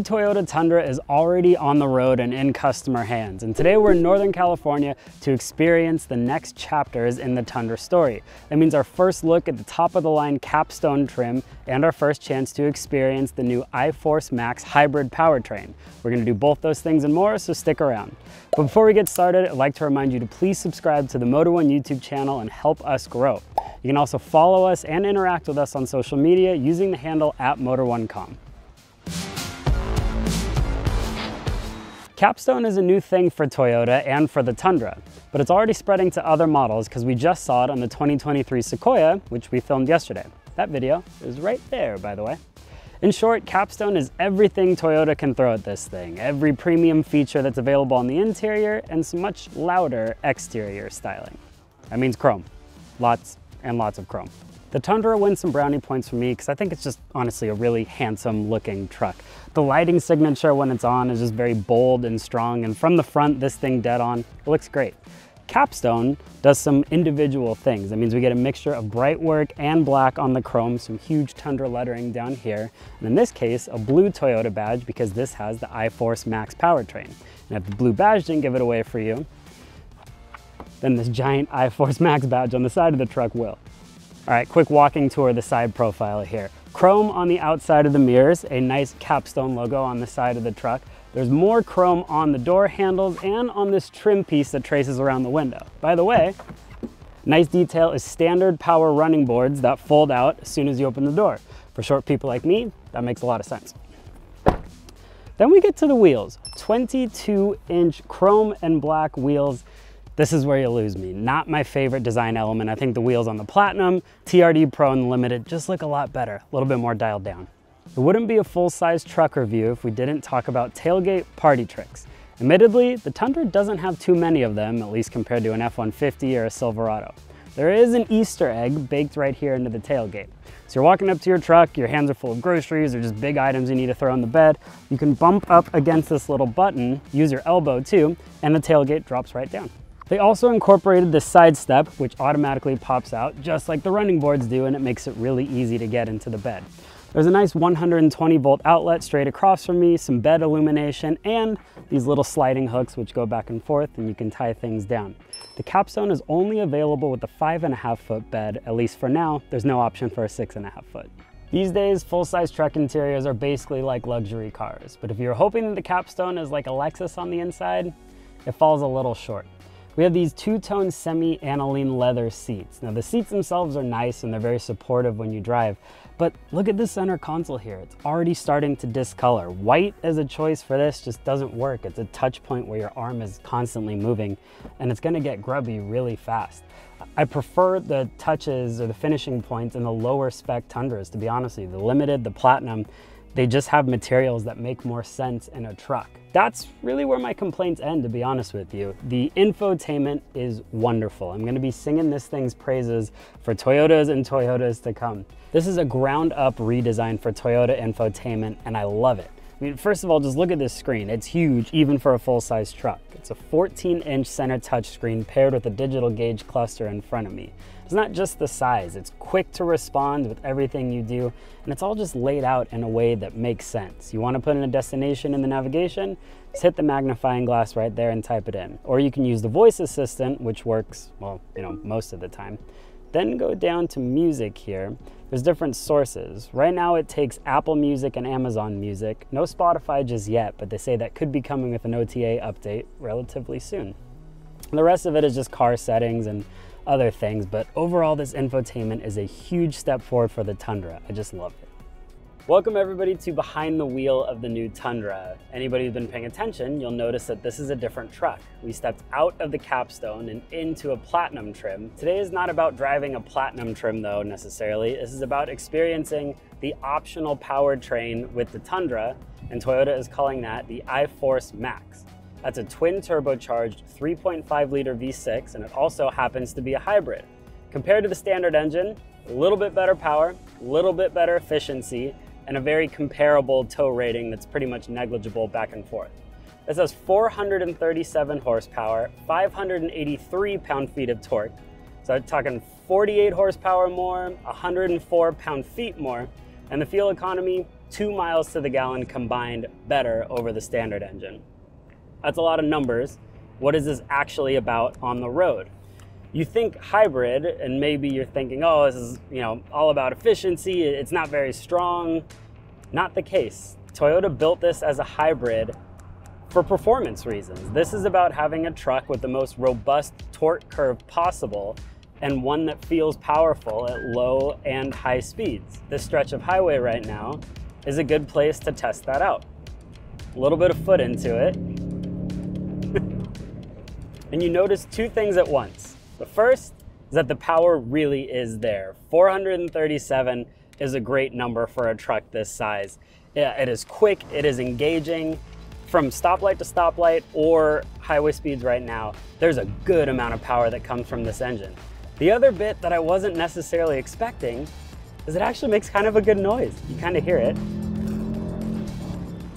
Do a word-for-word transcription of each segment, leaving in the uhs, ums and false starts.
new Toyota Tundra is already on the road and in customer hands, and today we're in Northern California to experience the next chapters in the Tundra story. That means our first look at the top-of-the-line Capstone trim and our first chance to experience the new I-Force Max hybrid powertrain. We're going to do both those things and more, so stick around. But before we get started, I'd like to remind you to please subscribe to the Motor one YouTube channel and help us grow. You can also follow us and interact with us on social media using the handle at Motor one com. Capstone is a new thing for Toyota and for the Tundra, but it's already spreading to other models because we just saw it on the twenty twenty-three Sequoia, which we filmed yesterday. That video is right there, by the way. In short, Capstone is everything Toyota can throw at this thing, every premium feature that's available on the interior and some much louder exterior styling. That means chrome. Lots and lots of chrome. The Tundra wins some brownie points for me because I think it's just honestly a really handsome looking truck. The lighting signature when it's on is just very bold and strong, and from the front, this thing dead on, it looks great. Capstone does some individual things. That means we get a mixture of bright work and black on the chrome, some huge Tundra lettering down here, and in this case, a blue Toyota badge because this has the I-Force Max powertrain. And if the blue badge didn't give it away for you, then this giant I-Force Max badge on the side of the truck will. All right, quick walking tour of the side profile here. Chrome on the outside of the mirrors, a nice Capstone logo on the side of the truck. There's more chrome on the door handles and on this trim piece that traces around the window. By the way, nice detail is standard power running boards that fold out as soon as you open the door. For short people like me, that makes a lot of sense. Then we get to the wheels. twenty-two inch chrome and black wheels. This is where you lose me. Not my favorite design element. I think the wheels on the Platinum, T R D Pro, and Limited just look a lot better, a little bit more dialed down. It wouldn't be a full-size truck review if we didn't talk about tailgate party tricks. Admittedly, the Tundra doesn't have too many of them, at least compared to an F one fifty or a Silverado. There is an Easter egg baked right here into the tailgate. So you're walking up to your truck, your hands are full of groceries or just big items you need to throw on the bed. You can bump up against this little button, use your elbow too, and the tailgate drops right down. They also incorporated the side step, which automatically pops out just like the running boards do, and it makes it really easy to get into the bed. There's a nice one hundred twenty volt outlet straight across from me, some bed illumination, and these little sliding hooks which go back and forth and you can tie things down. The Capstone is only available with the five and a half foot bed, at least for now. There's no option for a six and a half foot. These days, full-size truck interiors are basically like luxury cars, but if you're hoping that the Capstone is like a Lexus on the inside, it falls a little short. We have these two-tone semi-aniline leather seats. Now the seats themselves are nice and they're very supportive when you drive, but look at the center console here. It's already starting to discolor. White as a choice for this just doesn't work. It's a touch point where your arm is constantly moving and it's gonna get grubby really fast. I prefer the touches or the finishing points in the lower spec Tundras, to be honest with you. The Limited, the Platinum, they just have materials that make more sense in a truck. That's really where my complaints end, to be honest with you. The infotainment is wonderful. I'm gonna be singing this thing's praises for Toyotas and Toyotas to come. This is a ground up redesign for Toyota infotainment, and I love it. I mean, first of all, just look at this screen. It's huge, even for a full-size truck. It's a fourteen inch center touchscreen paired with a digital gauge cluster in front of me. It's not just the size, it's quick to respond with everything you do, and it's all just laid out in a way that makes sense. You want to put in a destination in the navigation, just hit the magnifying glass right there and type it in. Or you can use the voice assistant, which works, well, you know, most of the time. Then go down to music here. There's different sources. Right now it takes Apple Music and Amazon Music. No Spotify just yet, but they say that could be coming with an O T A update relatively soon. And the rest of it is just car settings and other things, but overall this infotainment is a huge step forward for the Tundra. I just love it. Welcome everybody to behind the wheel of the new Tundra. Anybody who's been paying attention, you'll notice that this is a different truck. We stepped out of the Capstone and into a Platinum trim. Today is not about driving a Platinum trim though necessarily. This is about experiencing the optional powertrain with the Tundra, and Toyota is calling that the I-Force Max. That's a twin turbocharged three point five liter V six, and it also happens to be a hybrid. Compared to the standard engine, a little bit better power, a little bit better efficiency, and a very comparable tow rating that's pretty much negligible back and forth. This has four hundred thirty-seven horsepower, five hundred eighty-three pound-feet of torque. So I'm talking forty-eight horsepower more, one hundred four pound-feet more, and the fuel economy two miles to the gallon combined better over the standard engine. That's a lot of numbers. What is this actually about on the road? You think hybrid, and maybe you're thinking, oh, this is, you know, all about efficiency, it's not very strong. Not the case. Toyota built this as a hybrid for performance reasons. This is about having a truck with the most robust torque curve possible and one that feels powerful at low and high speeds. This stretch of highway right now is a good place to test that out. A little bit of foot into it. And you notice two things at once. The first is that the power really is there. four hundred thirty-seven is a great number for a truck this size. Yeah, it is quick, it is engaging. From stoplight to stoplight or highway speeds right now, there's a good amount of power that comes from this engine. The other bit that I wasn't necessarily expecting is it actually makes kind of a good noise. You kind of hear it.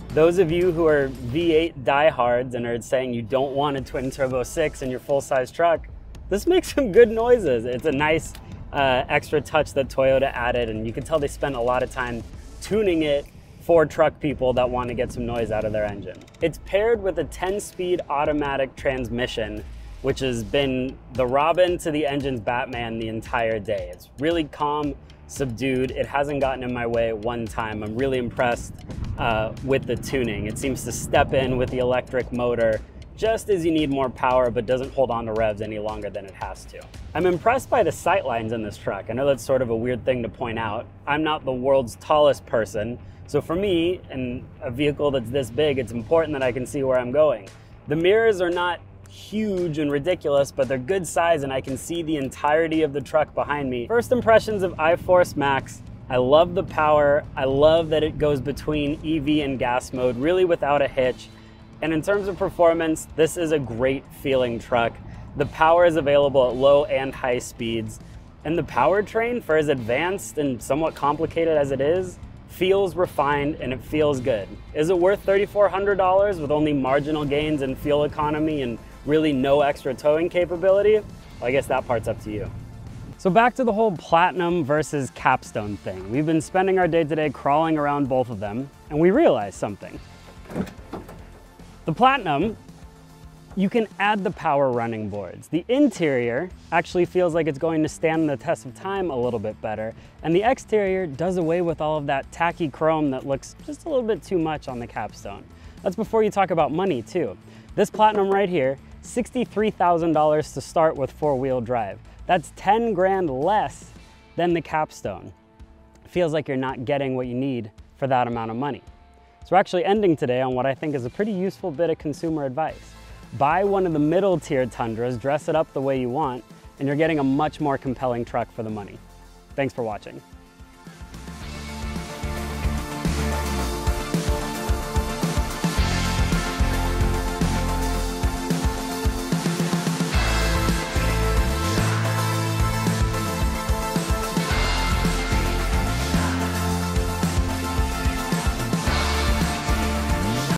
Those of you who are V eight diehards and are saying you don't want a twin turbo six in your full-size truck, this makes some good noises. It's a nice uh, extra touch that Toyota added, and you can tell they spent a lot of time tuning it for truck people that want to get some noise out of their engine. It's paired with a ten-speed automatic transmission, which has been the Robin to the engine's Batman the entire day. It's really calm, subdued. It hasn't gotten in my way one time. I'm really impressed uh, with the tuning. It seems to step in with the electric motor just as you need more power, but doesn't hold on to revs any longer than it has to. I'm impressed by the sight lines in this truck. I know that's sort of a weird thing to point out. I'm not the world's tallest person, so for me, in a vehicle that's this big, it's important that I can see where I'm going. The mirrors are not huge and ridiculous, but they're good size and I can see the entirety of the truck behind me. First impressions of I-Force Max. I love the power. I love that it goes between E V and gas mode really without a hitch. And in terms of performance, this is a great feeling truck. The power is available at low and high speeds. And the powertrain, for as advanced and somewhat complicated as it is, feels refined and it feels good. Is it worth three thousand four hundred dollars with only marginal gains in fuel economy and really no extra towing capability? Well, I guess that part's up to you. So back to the whole Platinum versus Capstone thing. We've been spending our day today crawling around both of them, and we realized something. The Platinum, you can add the power running boards. The interior actually feels like it's going to stand the test of time a little bit better, and the exterior does away with all of that tacky chrome that looks just a little bit too much on the Capstone. That's before you talk about money too. This Platinum right here, sixty-three thousand dollars to start with four-wheel drive. That's ten grand less than the Capstone. It feels like you're not getting what you need for that amount of money. So we're actually ending today on what I think is a pretty useful bit of consumer advice. Buy one of the middle tier Tundras, dress it up the way you want, and you're getting a much more compelling truck for the money. Thanks for watching.